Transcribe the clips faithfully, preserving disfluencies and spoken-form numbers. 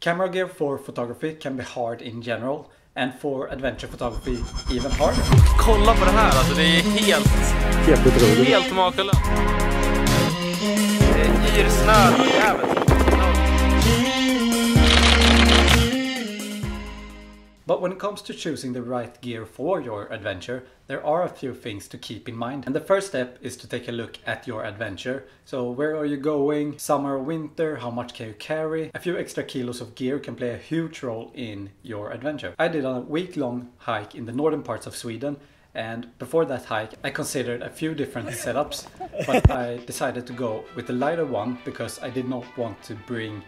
Camera gear for photography can be hard in general, and for adventure photography even harder. Kolla på det här, alltså det är helt... Helt otroligt. Helt makalöst. Det är yrsnöd och jävligt. But when it comes to choosing the right gear for your adventure, there are a few things to keep in mind. And the first step is to take a look at your adventure. So where are you going? Summer or winter? How much can you carry? A few extra kilos of gear can play a huge role in your adventure. I did a week-long hike in the northern parts of Sweden, and before that hike I considered a few different setups, but I decided to go with the lighter one because I did not want to bring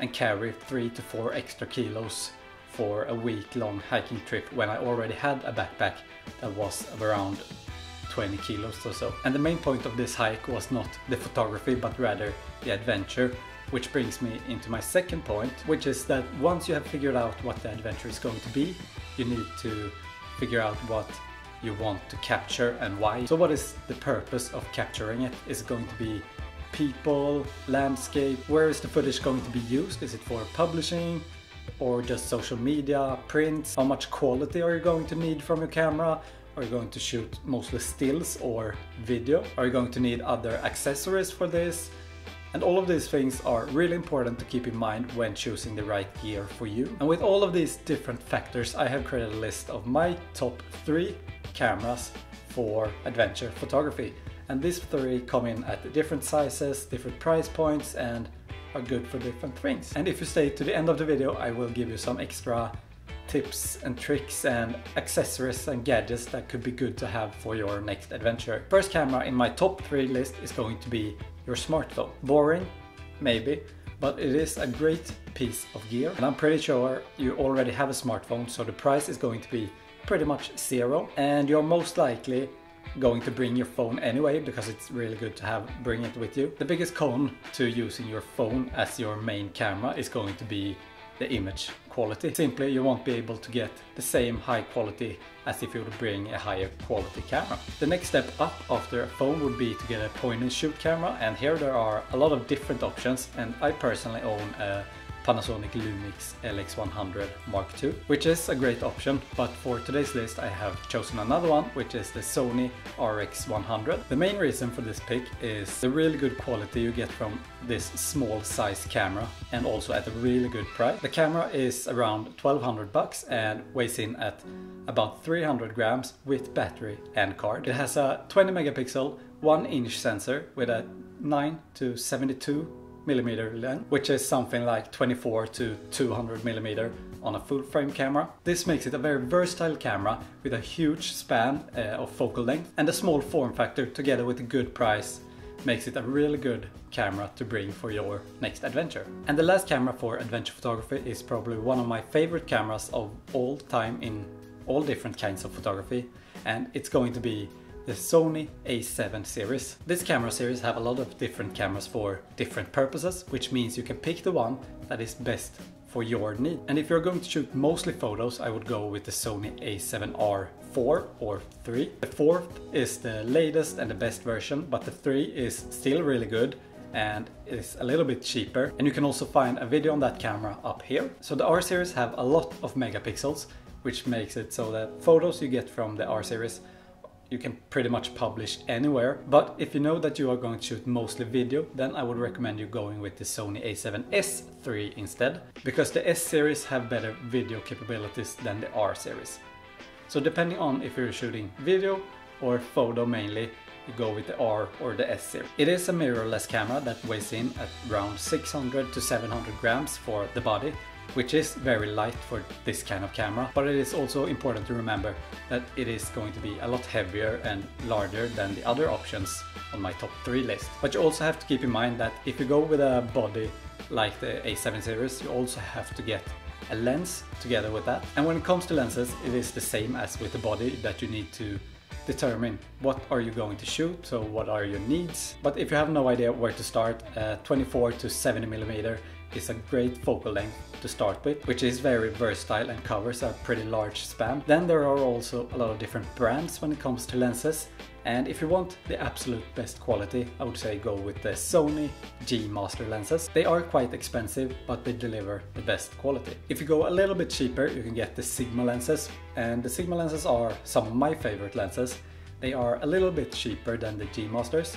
and carry three to four extra kilos for a week-long hiking trip when I already had a backpack that was around twenty kilos or so. And the main point of this hike was not the photography, but rather the adventure, which brings me into my second point, which is that once you have figured out what the adventure is going to be, you need to figure out what you want to capture and why. So what is the purpose of capturing it? Is it going to be people, landscape? Where is the footage going to be used? Is it for publishing? Or just social media, prints? How much quality are you going to need from your camera? Are you going to shoot mostly stills or video? Are you going to need other accessories for this? And all of these things are really important to keep in mind when choosing the right gear for you. And with all of these different factors, I have created a list of my top three cameras for adventure photography. And these three come in at different sizes, different price points, and are good for different things. And if you stay to the end of the video, I will give you some extra tips and tricks and accessories and gadgets that could be good to have for your next adventure. First camera in my top three list is going to be your smartphone. Boring, maybe, but it is a great piece of gear. And I'm pretty sure you already have a smartphone, so the price is going to be pretty much zero. And you're most likely going to bring your phone anyway, because it's really good to have bring it with you. The biggest con to using your phone as your main camera is going to be the image quality. Simply, you won't be able to get the same high quality as if you would bring a higher quality camera. The next step up after a phone would be to get a point and shoot camera, and here there are a lot of different options, and I personally own a Panasonic Lumix L X one hundred Mark two, which is a great option, but for today's list I have chosen another one, which is the Sony R X one hundred. The main reason for this pick is the really good quality you get from this small size camera, and also at a really good price. The camera is around twelve hundred bucks and weighs in at about three hundred grams with battery and card. It has a twenty megapixel one inch sensor with a nine to seventy-two millimeter lens, which is something like twenty-four to two hundred millimeter on a full frame camera. This makes it a very versatile camera with a huge span uh, of focal length, and a small form factor together with a good price makes it a really good camera to bring for your next adventure. And the last camera for adventure photography is probably one of my favorite cameras of all time in all different kinds of photography, and it's going to be the Sony A seven series. This camera series have a lot of different cameras for different purposes, which means you can pick the one that is best for your need. And if you're going to shoot mostly photos, I would go with the Sony A seven R four or three. The fourth is the latest and the best version, but the three is still really good and is a little bit cheaper. And you can also find a video on that camera up here. So the R series have a lot of megapixels, which makes it so that photos you get from the R series you can pretty much publish anywhere. But if you know that you are going to shoot mostly video, then I would recommend you going with the Sony A seven S three instead, because the S series have better video capabilities than the R series. So depending on if you're shooting video or photo mainly, you go with the R or the S series. It is a mirrorless camera that weighs in at around six hundred to seven hundred grams for the body, which is very light for this kind of camera, but it is also important to remember that it is going to be a lot heavier and larger than the other options on my top three list. But you also have to keep in mind that if you go with a body like the A seven series, you also have to get a lens together with that. And when it comes to lenses, it is the same as with the body, that you need to determine what are you going to shoot, so what are your needs. But if you have no idea where to start, uh, twenty-four to seventy millimeter is a great focal length to start with, which is very versatile and covers a pretty large span. Then there are also a lot of different brands when it comes to lenses, and if you want the absolute best quality, I would say go with the Sony G Master lenses. They are quite expensive, but they deliver the best quality. If you go a little bit cheaper, you can get the Sigma lenses, and the Sigma lenses are some of my favorite lenses. They are a little bit cheaper than the G Masters,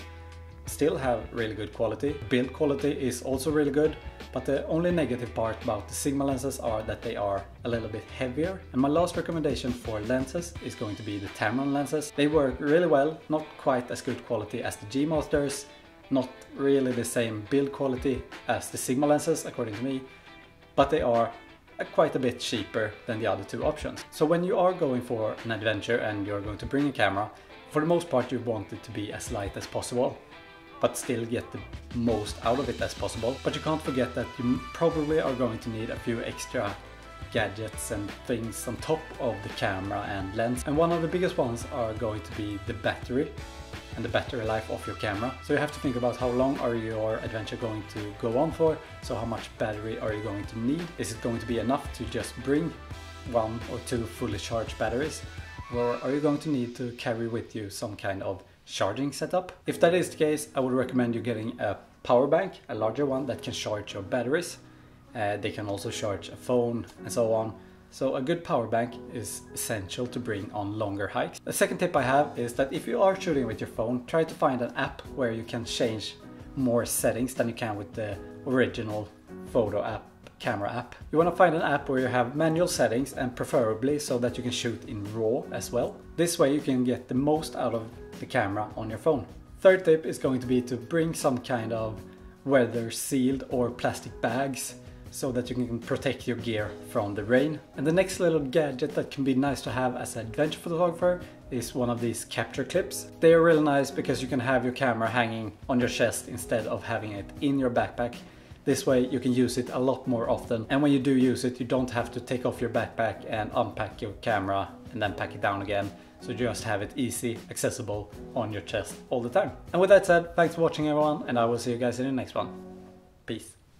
still have really good quality. Build quality is also really good, but the only negative part about the Sigma lenses are that they are a little bit heavier. And my last recommendation for lenses is going to be the Tamron lenses. They work really well, not quite as good quality as the G Masters, not really the same build quality as the Sigma lenses according to me, but they are quite a bit cheaper than the other two options. So when you are going for an adventure and you're going to bring a camera, for the most part you want it to be as light as possible, but still get the most out of it as possible. But you can't forget that you probably are going to need a few extra gadgets and things on top of the camera and lens. And one of the biggest ones are going to be the battery and the battery life of your camera. So you have to think about how long are your adventure going to go on for, so how much battery are you going to need? Is it going to be enough to just bring one or two fully charged batteries? Or are you going to need to carry with you some kind of charging setup? If that is the case, I would recommend you getting a power bank, a larger one that can charge your batteries. Uh, they can also charge a phone and so on. So a good power bank is essential to bring on longer hikes. The second tip I have is that if you are shooting with your phone, try to find an app where you can change more settings than you can with the original photo app, camera app. You want to find an app where you have manual settings, and preferably so that you can shoot in RAW as well. This way you can get the most out of the camera on your phone. Third tip is going to be to bring some kind of weather sealed or plastic bags so that you can protect your gear from the rain. And the next little gadget that can be nice to have as an adventure photographer is one of these capture clips. They are really nice because you can have your camera hanging on your chest instead of having it in your backpack. This way you can use it a lot more often, and when you do use it you don't have to take off your backpack and unpack your camera and then pack it down again. So just have it easy, accessible on your chest all the time. And with that said, thanks for watching everyone, and I will see you guys in the next one. Peace.